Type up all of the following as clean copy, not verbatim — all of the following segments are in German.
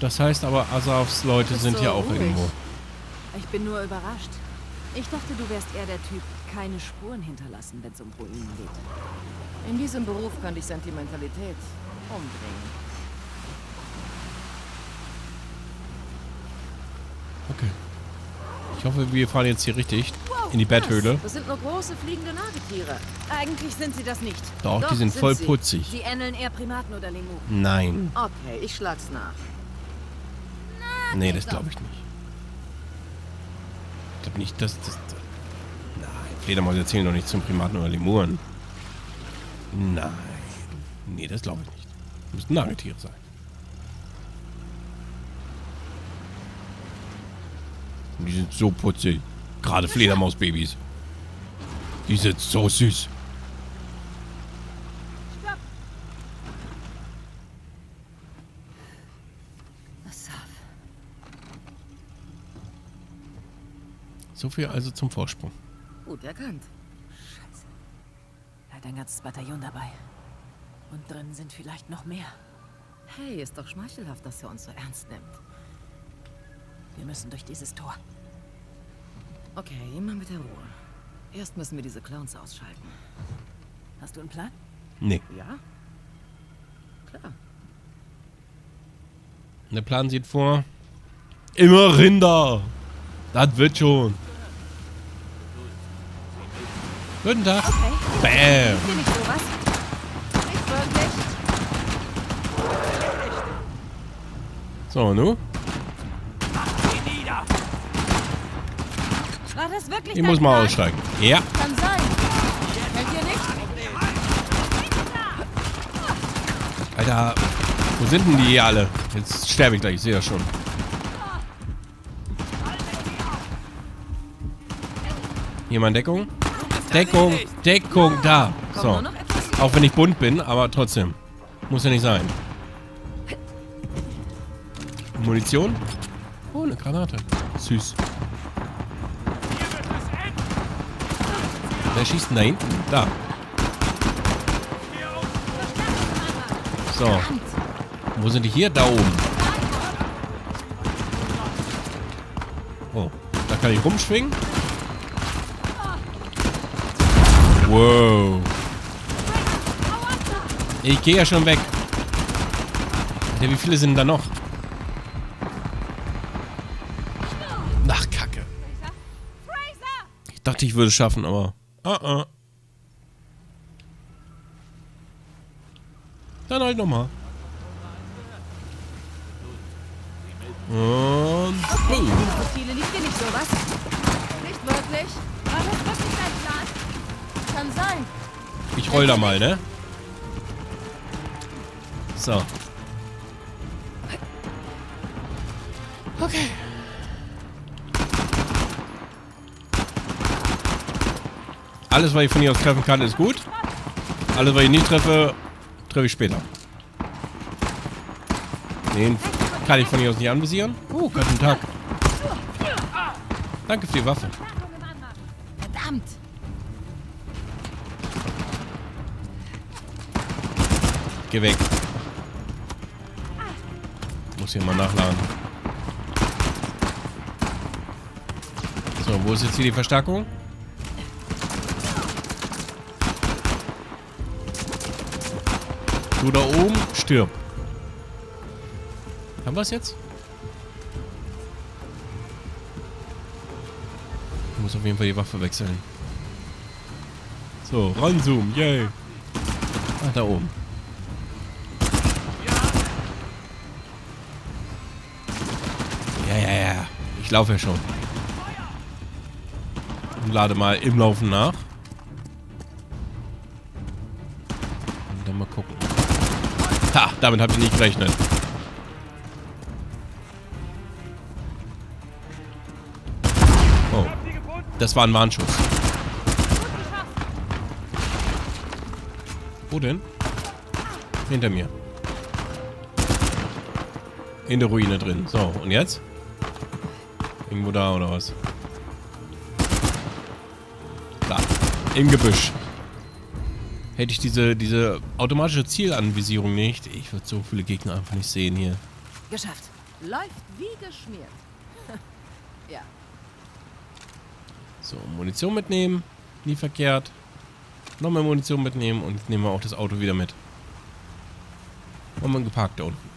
Das heißt aber, Asavs Leute sind ja auch irgendwo. Ich bin nur überrascht. Ich dachte, du wärst eher der Typ, keine Spuren hinterlassen, wenn es um Ruinen geht. In diesem Beruf kann dich Sentimentalität umbringen. Okay. Ich hoffe, wir fahren jetzt hier richtig in die Betthöhle. Das sind nur große fliegende Nagetiere. Eigentlich sind sie das nicht. Doch, die sind voll putzig. Sie ähneln eher Primaten oder Lemuren. Nein. Okay, ich schlag's nach. Nee, das glaube ich nicht. Ich glaube nicht, dass das... Nein, Fledermäuse zählen doch nicht zum Primaten oder Lemuren. Nein. Nee, das glaube ich nicht. Das müssten Nagetiere sein. Die sind so putzig. Gerade Fledermausbabys. Die sind so süß. Stopp. So viel also zum Vorsprung. Gut erkannt. Scheiße. Da hat ein ganzes Bataillon dabei. Und drin sind vielleicht noch mehr. Hey, ist doch schmeichelhaft, dass er uns so ernst nimmt. Wir müssen durch dieses Tor. Okay, immer mit der Ruhe. Erst müssen wir diese Clowns ausschalten. Hast du einen Plan? Nee. Ja? Klar. Der Plan sieht vor... Immer Rinder! Das wird schon. Guten Tag. Okay. Bäm! Ich will nicht sowas. Nicht wirklich. So, nu? War das wirklich ich muss mal Plan? Aussteigen. Ja. Kann sein. Fällt dir nicht? Alter, wo sind denn die alle? Jetzt sterbe ich gleich, ich sehe das schon. Hier mal Deckung. Deckung, Deckung, da. So. Auch wenn ich bunt bin, aber trotzdem. Muss ja nicht sein. Munition. Oh, eine Granate. Süß. Wer schießt denn da hinten? Da. So. Wo sind die hier? Da oben. Oh. Da kann ich rumschwingen. Wow. Ich gehe ja schon weg. Ja, wie viele sind da noch? Ach, Kacke. Ich dachte, ich würde es schaffen, aber... Dann halt nochmal. Und boom. Viele liegt dir nicht sowas. Nicht wirklich. Aber das war nicht dein Plan. Kann sein. Ich roll da mal, ne? So. Okay. Alles, was ich von hier aus treffen kann, ist gut. Alles, was ich nicht treffe, treffe ich später. Den kann ich von hier aus nicht anvisieren. Oh, Gott, guten Tag. Danke für die Waffe. Verdammt. Geh weg. Muss hier mal nachladen. So, wo ist jetzt hier die Verstärkung? Du da oben, stirb. Haben wir es jetzt? Ich muss auf jeden Fall die Waffe wechseln. So, ranzoomen, yay. Ach, da oben. Ja. Ich laufe ja schon. Und lade mal im Laufen nach. Und dann mal gucken. Ha, damit habe ich nicht gerechnet. Oh. Das war ein Warnschuss. Wo denn? Hinter mir. In der Ruine drin. So, und jetzt? Irgendwo da oder was? Da. Im Gebüsch. Hätte ich diese automatische Zielanvisierung nicht, ich würde so viele Gegner einfach nicht sehen hier. Geschafft. Läuft wie geschmiert. Ja. So, Munition mitnehmen. Nie verkehrt. Noch mehr Munition mitnehmen und jetzt nehmen wir auch das Auto wieder mit. Und man geparkt da unten.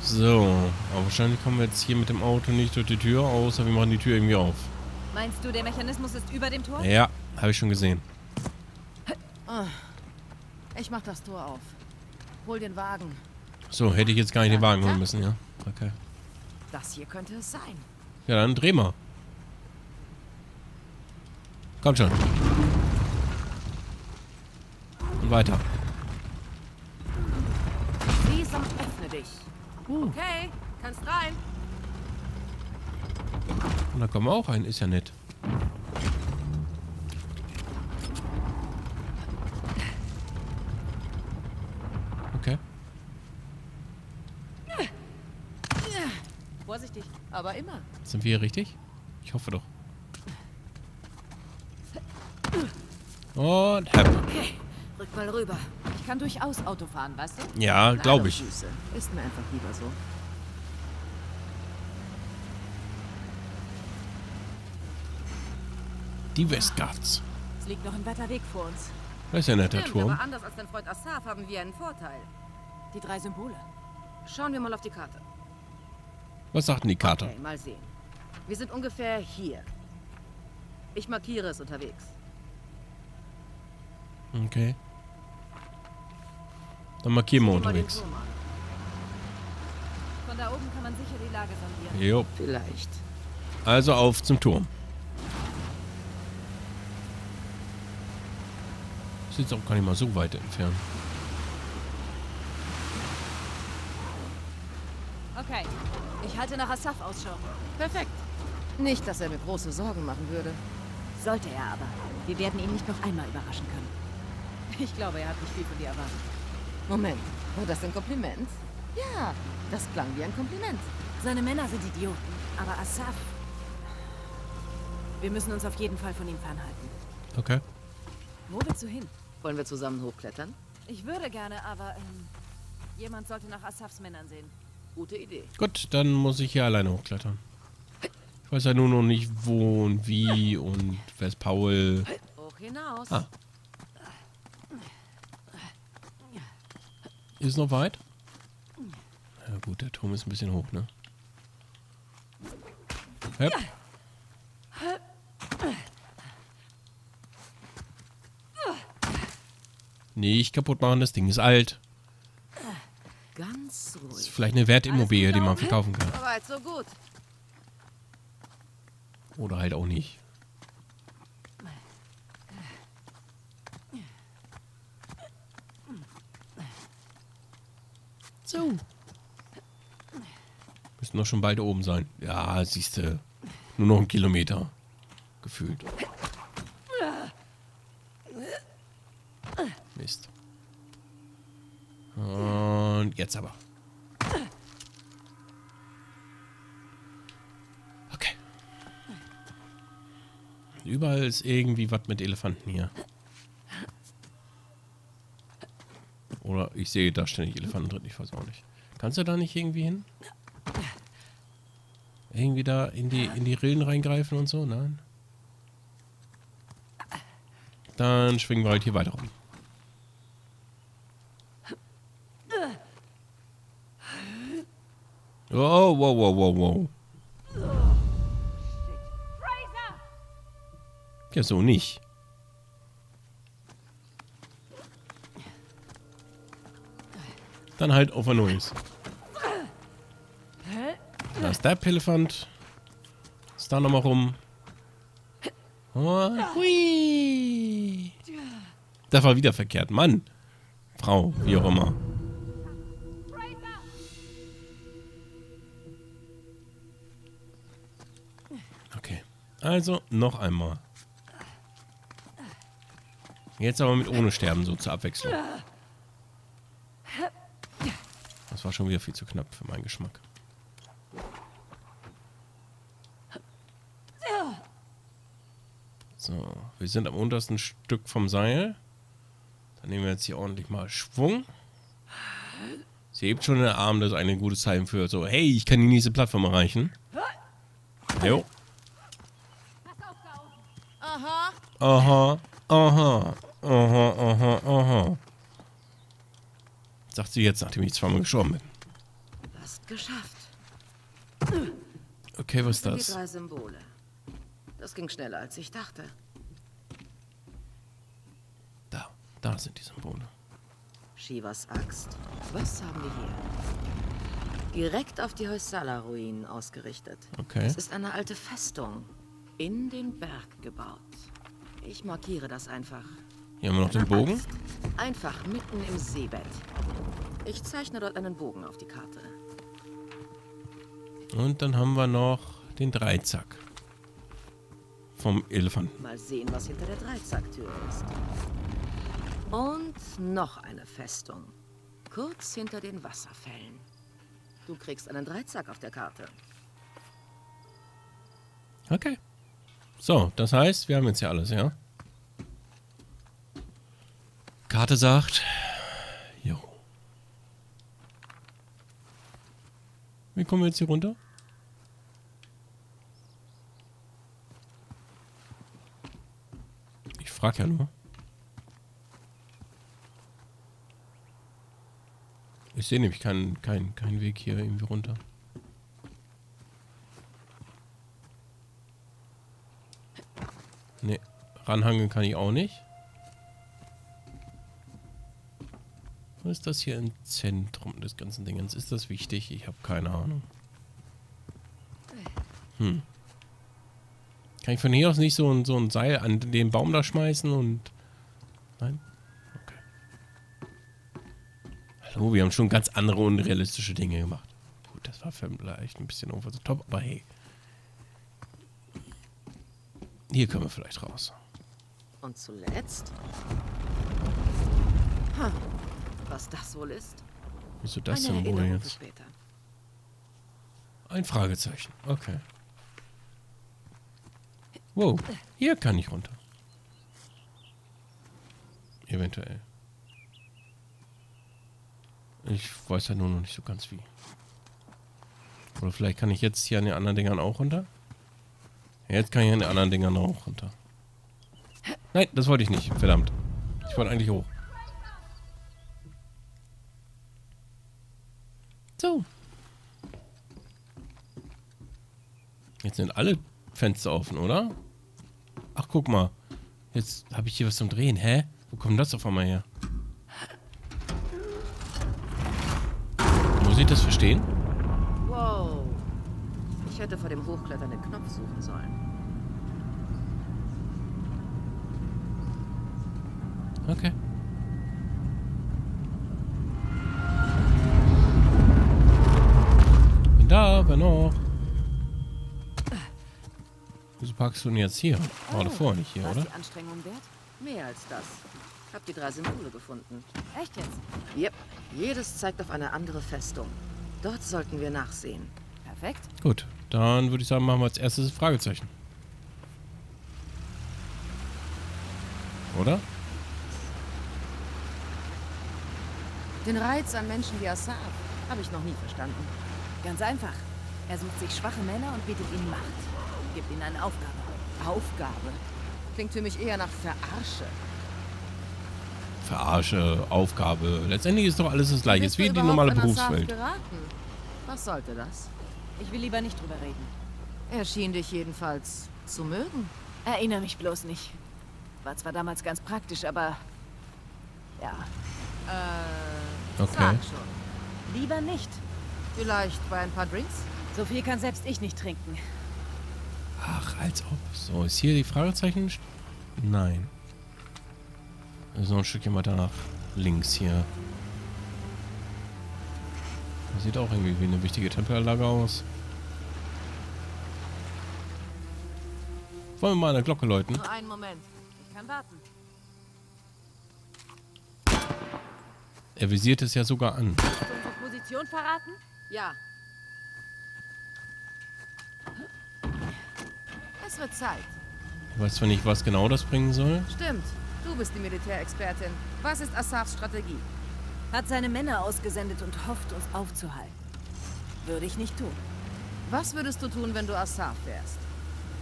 So, aber wahrscheinlich kommen wir jetzt hier mit dem Auto nicht durch die Tür, außer wir machen die Tür irgendwie auf. Meinst du, der Mechanismus ist über dem Tor? Ja, habe ich schon gesehen. Ich mach das Tor auf. Hol den Wagen. So, hätte ich jetzt gar nicht den Wagen holen müssen, ja. Okay. Das hier könnte es sein. Ja, dann dreh mal. Komm schon. Und weiter. Sesam, öffne dich. Okay, kannst rein. Und da kommen wir auch rein, ist ja nett. Okay. Vorsichtig, aber immer. Sind wir hier richtig? Ich hoffe doch. Und hab. Okay, rück mal rüber. Ich kann durchaus Auto fahren, weißt du? Ja, glaube ich. Ist mir einfach lieber so. Die Westguards. Es liegt noch ein weiter Weg vor uns. Das ist ja ein netter Turm. Aber anders als dein Freund Asav haben wir einen Vorteil. Die drei Symbole. Schauen wir mal auf die Karte. Was sagt denn die Karte? Okay, mal sehen. Wir sind ungefähr hier. Ich markiere es unterwegs. Okay. Dann markieren wir unterwegs. Von da oben kann man sicher die Lage sondieren. Jo. Vielleicht. Also auf zum Turm. Ist jetzt auch gar nicht mal so weit entfernt. Okay. Ich halte nach Asav Ausschau. Perfekt. Nicht, dass er mir große Sorgen machen würde. Sollte er aber. Wir werden ihn nicht noch einmal überraschen können. Ich glaube, er hat nicht viel von dir erwartet. Moment. War das ein Kompliment? Ja, das klang wie ein Kompliment. Seine Männer sind Idioten, aber Asav... Wir müssen uns auf jeden Fall von ihm fernhalten. Okay. Wo willst du hin? Wollen wir zusammen hochklettern? Ich würde gerne, aber jemand sollte nach Asavs Männern sehen. Gute Idee. Gut, dann muss ich hier alleine hochklettern. Ich weiß ja nur noch nicht, wo und wie und wer ist Paul. Hoch hinaus. Ah. Ist noch weit? Ja gut, der Turm ist ein bisschen hoch, ne? Hep. Nicht kaputt machen, das Ding ist alt. Ganz ruhig. Das ist vielleicht eine Wertimmobilie, die man verkaufen kann. So gut. Oder halt auch nicht. So. Müssten doch schon bald oben sein. Ja, siehst du. Nur noch 1 Kilometer. Gefühlt. Mist. Und jetzt aber. Okay. Überall ist irgendwie was mit Elefanten hier. Oder ich sehe da ständig Elefanten drin, ich weiß auch nicht. Kannst du da nicht irgendwie hin? Irgendwie da in die Rillen reingreifen und so? Nein. Dann schwingen wir halt hier weiter rum. Oh, wow, wow, wow, wow. Ja, so nicht. Dann halt auf ein neues. Da ist der Elefant. Ist da nochmal rum. Und hui. Das war wieder verkehrt. Mann. Frau, wie auch immer. Also, noch einmal. Jetzt aber mit ohne Sterben, so zur Abwechslung. Das war schon wieder viel zu knapp für meinen Geschmack. So, wir sind am untersten Stück vom Seil. Dann nehmen wir jetzt hier ordentlich mal Schwung. Sie hebt schon den Arm, das ist ein gutes Zeichen für so, hey, ich kann die nächste Plattform erreichen. Jo. Aha, aha, aha, aha, aha. Sagt sie jetzt, nachdem ich zweimal gestorben bin. Fast geschafft. Okay, was ist das? Die drei Symbole. Das ging schneller, als ich dachte. Da sind die Symbole. Shivas Axt. Was haben wir hier? Direkt auf die Hoysala-Ruinen ausgerichtet. Okay. Es ist eine alte Festung. In den Berg gebaut. Ich markiere das einfach. Hier haben wir noch den Bogen. Axt. Einfach mitten im Seebett. Ich zeichne dort einen Bogen auf die Karte. Und dann haben wir noch den Dreizack. Vom Elefanten. Mal sehen, was hinter der Dreizacktür ist. Und noch eine Festung. Kurz hinter den Wasserfällen. Du kriegst einen Dreizack auf der Karte. Okay. So, das heißt, wir haben jetzt hier alles, ja? Karte sagt... Jo. Wie kommen wir jetzt hier runter? Ich frage ja nur. Ich sehe nämlich keinen Weg hier irgendwie runter. Ne, ranhangeln kann ich auch nicht. Was ist das hier im Zentrum des ganzen Dingens? Ist das wichtig? Ich habe keine Ahnung. Hm. Kann ich von hier aus nicht so ein Seil an den Baum da schmeißen und... Nein? Hallo, wir haben schon ganz andere unrealistische Dinge gemacht. Gut, das war vielleicht ein bisschen over the top, aber hey. Hier können wir vielleicht raus. Und zuletzt? Hm. Was das wohl ist? Wieso das denn wohl jetzt? Ein Fragezeichen, okay. Wow, hier kann ich runter. Eventuell. Ich weiß ja nur noch nicht so ganz wie. Oder vielleicht kann ich jetzt hier an den anderen Dingern auch runter? Ja, jetzt kann ich an den anderen Dingern auch runter. Nein, das wollte ich nicht. Verdammt. Ich wollte eigentlich hoch. So. Jetzt sind alle Fenster offen, oder? Ach, guck mal. Jetzt habe ich hier was zum Drehen. Hä? Wo kommt das auf einmal her? Das verstehen? Wow. Ich hätte vor dem Hochklettern den Knopf suchen sollen. Okay. Bin da, aber noch. Wieso packst du ihn jetzt hier? War davor nicht hier, oder? Die Anstrengung wert? Mehr als das. Hab die drei Symbole gefunden. Echt jetzt? Yep. Jedes zeigt auf eine andere Festung. Dort sollten wir nachsehen. Perfekt. Gut, dann würde ich sagen, machen wir als erstes ein Fragezeichen. Oder? Den Reiz an Menschen wie Asav habe ich noch nie verstanden. Ganz einfach. Er sucht sich schwache Männer und bietet ihnen Macht. Gibt ihnen eine Aufgabe. Aufgabe? Klingt für mich eher nach Verarsche. Verarsche, Aufgabe. Letztendlich ist doch alles das Gleiche. Es ist wie die normale Berufswelt. Was sollte das? Ich will lieber nicht drüber reden. Er schien dich jedenfalls zu mögen. Erinnere mich bloß nicht. War zwar damals ganz praktisch, aber... Ja. Okay. Sag schon. Lieber nicht. Vielleicht bei ein paar Drinks? So viel kann selbst ich nicht trinken. Ach, als ob. So, ist hier die Fragezeichen? Nein. So ein Stückchen weiter nach links hier. Das sieht auch irgendwie wie eine wichtige Tempelanlage aus. Wollen wir mal eine Glocke läuten? Nur einen Moment. Ich kann warten. Er visiert es ja sogar an. Willst du unsere Position verraten? Ja. Es wird Zeit. Ich weiß zwar nicht, was genau das bringen soll. Stimmt. Du bist die Militärexpertin. Was ist Asavs Strategie? Hat seine Männer ausgesendet und hofft, uns aufzuhalten. Würde ich nicht tun. Was würdest du tun, wenn du Asav wärst?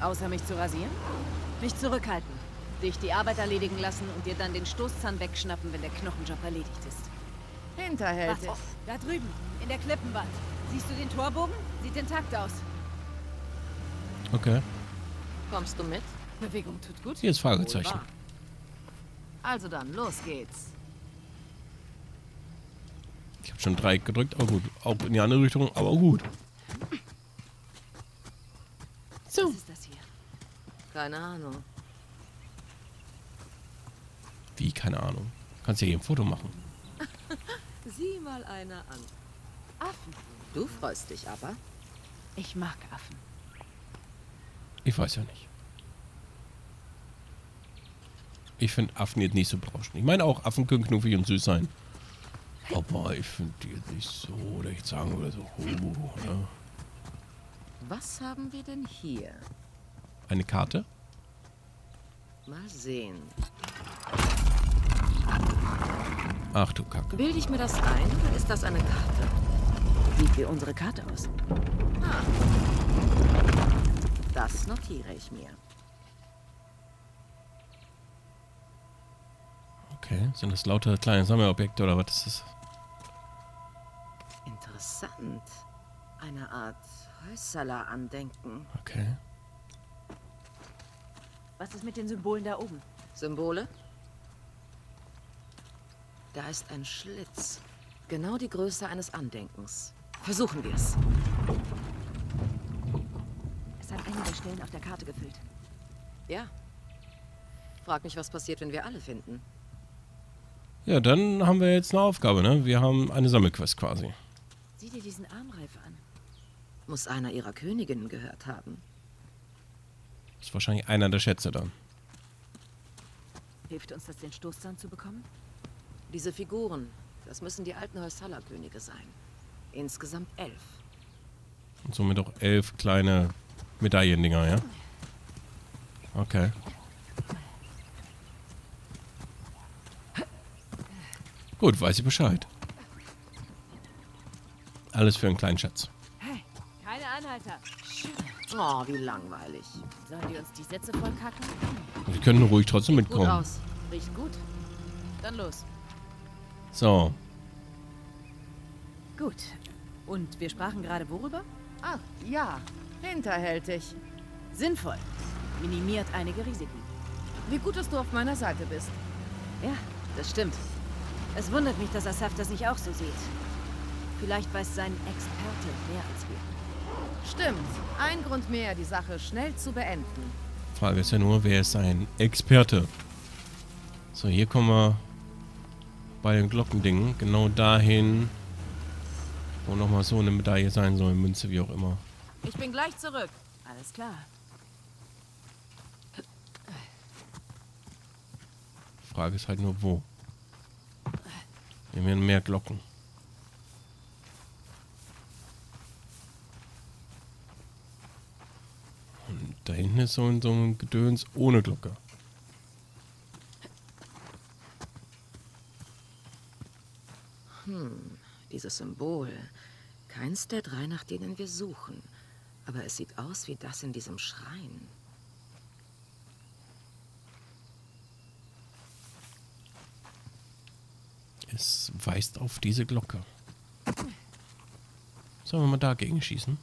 Außer mich zu rasieren? Mich zurückhalten, dich die Arbeit erledigen lassen und dir dann den Stoßzahn wegschnappen, wenn der Knochenjob erledigt ist. Hinterhältig. Was? Da drüben, in der Klippenwand. Siehst du den Torbogen? Sieht intakt aus. Okay. Kommst du mit? Bewegung tut gut. Hier ist Fragezeichen. Also dann, los geht's. Ich habe schon 3 gedrückt, aber gut. Auch in die andere Richtung, aber gut. So. Was ist das hier? Keine Ahnung. Wie, keine Ahnung? Kannst ja hier ein Foto machen. Sieh mal einer an. Affen. Du freust dich aber. Ich mag Affen. Ich weiß ja nicht. Ich finde Affen jetzt nicht so berauschend. Ich meine auch, Affen können knuffig und süß sein. Aber ich finde die jetzt nicht so, oder ich sagen würde so, ne? Was haben wir denn hier? Eine Karte? Mal sehen. Ach du Kacke. Bilde ich mir das ein, oder ist das eine Karte? Sieht wie unsere Karte aus. Ah. Das notiere ich mir. Okay, sind das lauter kleine Sammelobjekte oder was ist das? Interessant. Eine Art Häuserler-Andenken. Okay. Was ist mit den Symbolen da oben? Symbole? Da ist ein Schlitz. Genau die Größe eines Andenkens. Versuchen wir es. Es hat einige Stellen auf der Karte gefüllt. Ja. Frag mich, was passiert, wenn wir alle finden. Ja, dann haben wir jetzt eine Aufgabe, ne? Wir haben eine Sammelquest quasi. Sieh dir diesen Armreif an. Muss einer ihrer Königinnen gehört haben. Ist wahrscheinlich einer der Schätze dann. Hilft uns das, den Stoßzahn zu bekommen? Diese Figuren, das müssen die alten Häusaler-Könige sein. Insgesamt 11. Und somit auch 11 kleine Medaillendinger, ja? Okay. Gut, weiß ich Bescheid. Alles für einen kleinen Schatz. Hey, keine Anhalter. Oh, wie langweilig. Sollen die uns die Sätze vollkacken? Wir können ruhig trotzdem mitkommen. Gut aus. Riecht gut. Dann los. So. Gut. Und wir sprachen gerade worüber? Ach, ja. Hinterhältig. Sinnvoll. Minimiert einige Risiken. Wie gut, dass du auf meiner Seite bist. Ja, das stimmt. Es wundert mich, dass Asav das nicht auch so sieht. Vielleicht weiß sein Experte mehr als wir. Stimmt. Ein Grund mehr, die Sache schnell zu beenden. Frage ist ja nur, wer ist ein Experte? So, hier kommen wir bei den Glockendingen. Genau dahin, wo nochmal so eine Medaille sein soll, Münze, wie auch immer. Ich bin gleich zurück. Alles klar. Frage ist halt nur, wo? Wir haben mehr Glocken. Und da hinten ist so ein Gedöns ohne Glocke. Hm, dieses Symbol. Keins der 3, nach denen wir suchen. Aber es sieht aus wie das in diesem Schrein. Es weist auf diese Glocke. Sollen wir mal dagegen schießen?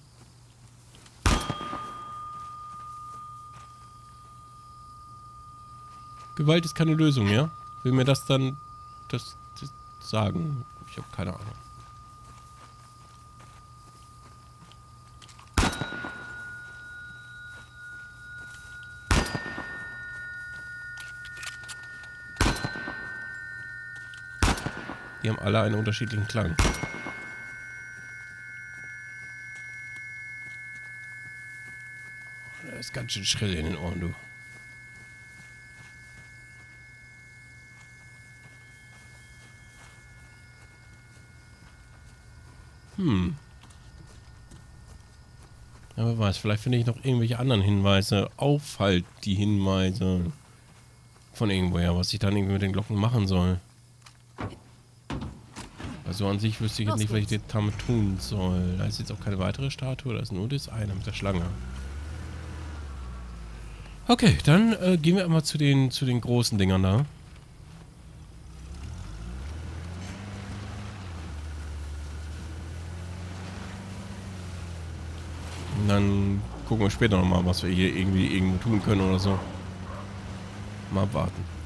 Gewalt ist keine Lösung, ja? Will mir das dann das sagen? Ich habe keine Ahnung. Die haben alle einen unterschiedlichen Klang. Das ist ganz schön schrill in den Ohren, du. Hm. Ja, wer weiß, vielleicht finde ich noch irgendwelche anderen Hinweise. Auf halt die Hinweise von irgendwoher, was ich dann irgendwie mit den Glocken machen soll. Also an sich wüsste ich jetzt nicht, was ich jetzt damit tun soll. Da ist jetzt auch keine weitere Statue, da ist nur das eine mit der Schlange. Okay, dann gehen wir einmal zu den großen Dingern da. Und dann gucken wir später nochmal, was wir hier irgendwie irgendwo tun können oder so. Mal abwarten.